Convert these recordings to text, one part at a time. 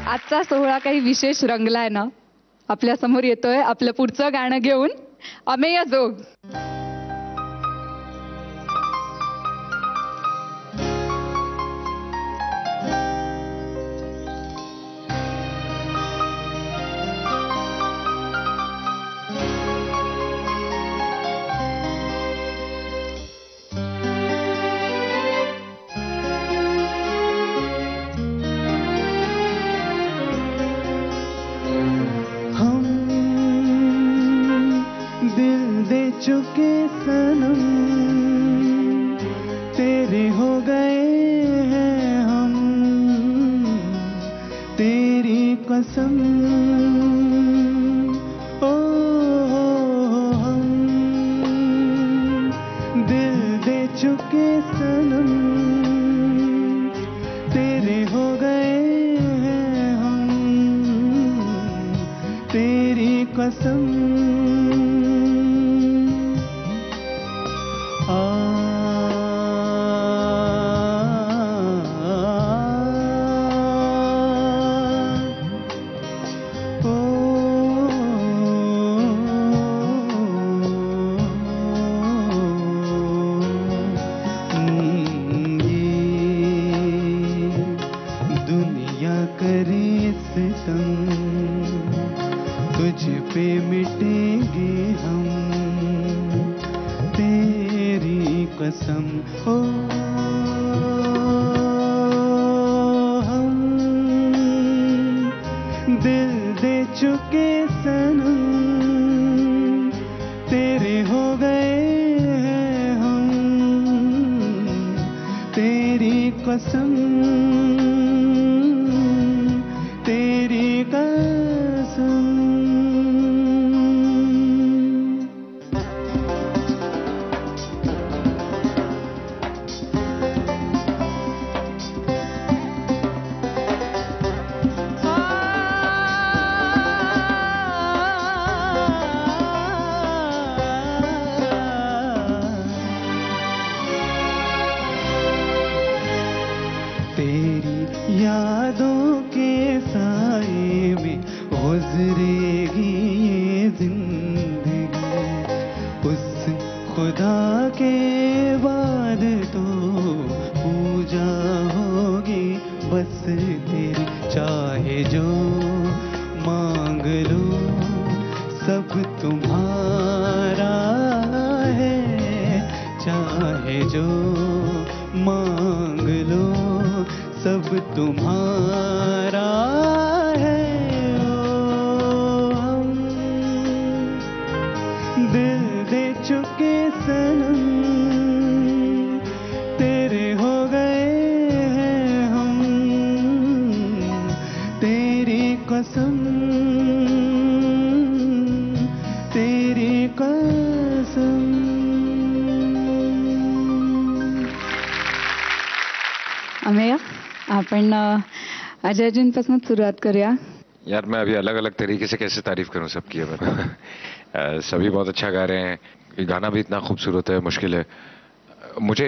आजचा सोहळा काही विशेष रंगलाय ना, आपल्या समोर येतोय आपलं पुढचं गाणं घेऊन अमेय जोग. चुके सनम तेरे हो गए हैं हम, तेरी कसम. ओ हम दिल दे चुके सनम तेरे हो गए हैं हम, तेरी कसम. अपन अजय जी पासून शुरुआत करूँ यार. मैं अभी अलग अलग तरीके से कैसे तारीफ करूँ सबकी. सभी बहुत अच्छा गा रहे हैं, गाना भी इतना खूबसूरत है, मुश्किल है. मुझे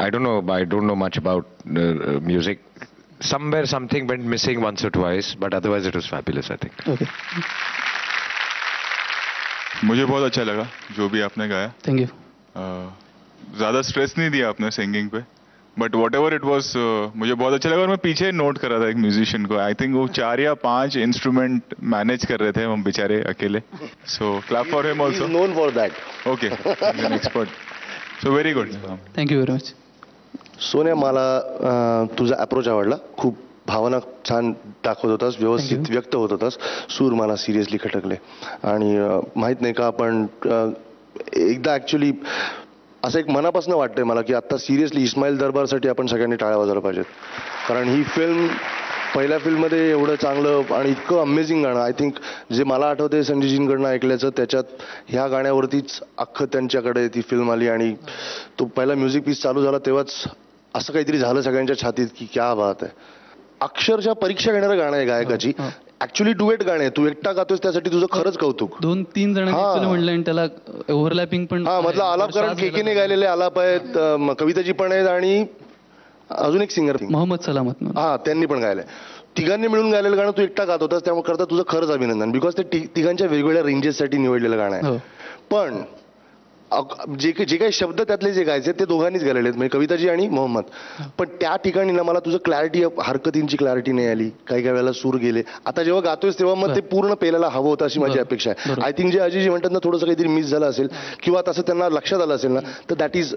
I don't know much about music. Somewhere something went missing once और twice but otherwise it was fabulous I think. मुझे बहुत अच्छा लगा जो भी आपने गाया. Thank you. ज़्यादा स्ट्रेस नहीं दिया आपने सिंगिंग पे, but whatever it was मुझे बहुत अच्छा लगा. और मैं पीछे नोट कर रहा था एक म्यूजिशियन को, आई थिंक वो 4 या 5 इंस्ट्रूमेंट मैनेज कर रहे थे हम बेचारे अकेले. So clap for him also, known for that. Okay, an expert. So very good, thank you very much. Sonya, मला तुझा अप्रोच आवडला. खूप भावना छान दाखवत होतास, व्यवस्थित व्यक्त होत होतास. सूर मला सिरियसली खटकले. आणि माहीत नाही का, आपण एकदा ॲक्च्युली असं एक मनापासून वाटतंय मला की आत्ता सिरियसली इस्माईल दरबारसाठी आपण सगळ्यांनी टाळ्या वाजवल्या पाहिजेत. कारण ही फिल्म पहिल्या फिल्ममध्ये एवढं चांगलं आणि इतकं अमेझिंग गाणं. आय थिंक जे मला आठवते संजयजींकडनं ऐकल्याचं, त्याच्यात ह्या गाण्यावरतीच अख्खं त्यांच्याकडे ती फिल्म आली. आणि तो पहिला म्युझिक पीस चालू झाला तेव्हाच असं काहीतरी झालं सगळ्यांच्या छातीत की क्या बात आहे. अक्षरशः परीक्षा घेणारं गाणं आहे गायकाची. ऍक्च्युअली डुएट गाणे, तू एकटा गातोस त्यासाठी तुझं खरंच कौतुक. 2-3 जण म्हणलं आणि त्याला ओव्हरलॅपिंग पण. हा, मतलब आलाप, कारण केकेने गायलेले आलाप आहेत, कविताजी पण आहेत आणि अजून एक सिंगर मोहम्मद सलामत, हा त्यांनी पण गायलंय. तिघांनी मिळून गायलेलं गाणं तू एकटा गात होतास, त्यामुळे करता तुझं खरंच अभिनंदन, बिकॉज ते तिघांच्या वेगवेगळ्या रेंजेससाठी निवडलेलं गाणं आहे. पण जे जे काही शब्द त्यातले जे गायचे ते दोघांनीच गायलेले आहेत, म्हणजे कविताजी आणि मोहम्मद. पण त्या ठिकाणी ना मला तुझं क्लॅरिटी, हरकतींची क्लॅरिटी नाही आली, काही काही वेळेला सूर गेले. आता जेव्हा गातोयस तेव्हा मग ते पूर्ण पेलायला हवं होतं अशी माझी अपेक्षा आहे. आय थिंक जे अजिजी म्हणतात ना थोडंसं काहीतरी मिस झालं असेल किंवा तसं त्यांना लक्षात आलं असेल ना, तर दॅट इज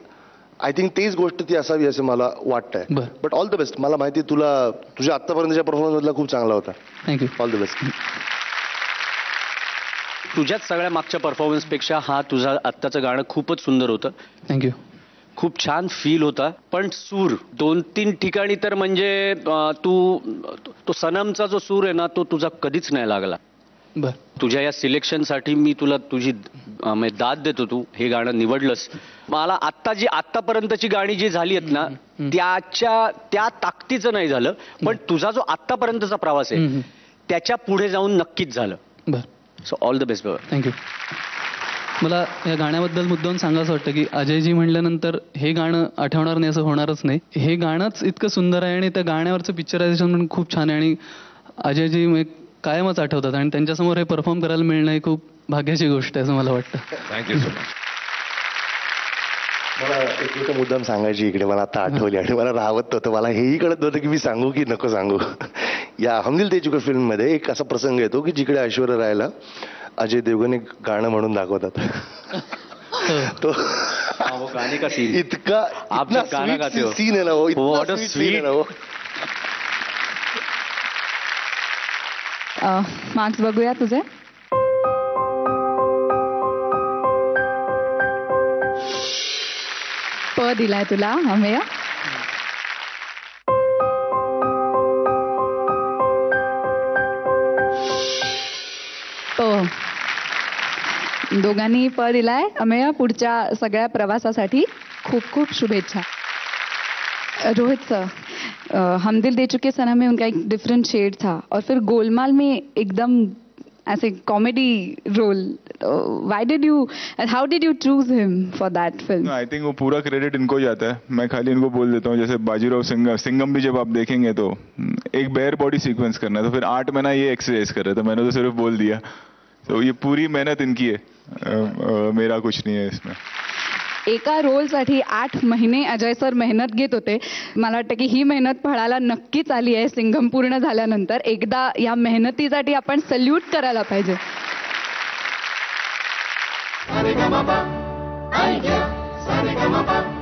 आय थिंक तेच गोष्ट ती असावी असं मला वाटतंय. But all the best. मला माहिती तुला तुझ्या आत्तापर्यंतच्या परफॉर्मन्समधला खूप चांगला होता. थँक्यू. All the best. तुझ्याच सगळ्या मागच्या परफॉर्मन्सपेक्षा हा तुझा आत्ताचं गाणं खूपच सुंदर होतं. थँक्यू. खूप छान फील होता. पण सूर दोन तीन ठिकाणी तर म्हणजे तू तो सनमचा जो सूर आहे ना तो तुझा कधीच नाही लागला. बरं, तुझ्या या सिलेक्शनसाठी मी तुला तुझी दाद देतो. तू हे गाणं निवडलंस. मला आत्ता जी आत्तापर्यंतची गाणी जी झाली आहेत ना त्याच्या त्या ताकदीचं नाही झालं, पण तुझा जो आत्तापर्यंतचा प्रवास आहे त्याच्या पुढे जाऊन नक्कीच झालं. बरं, सो ऑल द बेस्ट बाबा. थँक्यू. मला या गाण्याबद्दल मुद्दाम सांगायचं वाटतं की अजयजी म्हटल्यानंतर हे गाणं आठवणार नाही असं होणारच नाही. हे गाणंच इतकं सुंदर आहे आणि त्या गाण्यावरचं पिक्चरायझेशन पण खूप छान आहे आणि अजयजी कायमच आठवतात आणि त्यांच्यासमोर हे परफॉर्म करायला मिळणं ही खूप भाग्याची गोष्ट आहे असं मला वाटतं. Thank you so much. मला एक मुद्दाम सांगायची इकडे मला आता आठवली आणि मला राहवत होतं, मला हेही कळत नव्हतं की मी सांगू की नको सांगू. या हम दिल दे चुके फिल्ममध्ये एक असा प्रसंग येतो की जिकडे ऐश्वर्या रायला अजय देवगण एक गाणं म्हणून दाखवतात. तो गाणी का सीन इतका सीन आहे ना, व्हॉट अ स्वीट. मार्क्स बघूया तुझे. प दिलाय तुला अमेय. प दोघांनी प दिलाय. अमेय, पुढच्या सगळ्या प्रवासासाठी खूप खूप शुभेच्छा. रोहित सर, हम दिल दे चुके सनम में उनका एक डिफरेंट शेड था और फिर गोलमाल में एकदम ऐसे comedy role. Why did you and how did you choose him for that film? I think वो पूरा क्रेडिट इनको जाता है, मैं खाली इनको बोल देता हूँ. जैसे बाजीराव सिंघम भी जब आप देखेंगे तो एक बेयर बॉडी सीक्वेंस करना है, तो फिर 8 महीना ये एक्सरसाइज कर रहे थे, मैंने तो सिर्फ बोल दिया. तो ये पूरी मेहनत इनकी है, मेरा कुछ नहीं है इसमें. एका रोलसाठी 8 महिने अजय सर मेहनत घेत होते. मला वाटतं की ही मेहनत फळाला नक्कीच आली आहे. सिंघम पूर्ण झाल्यानंतर एकदा या मेहनतीसाठी आपण सल्यूट करायला पाहिजे. सारेगमप ऐक्या सारेगमप.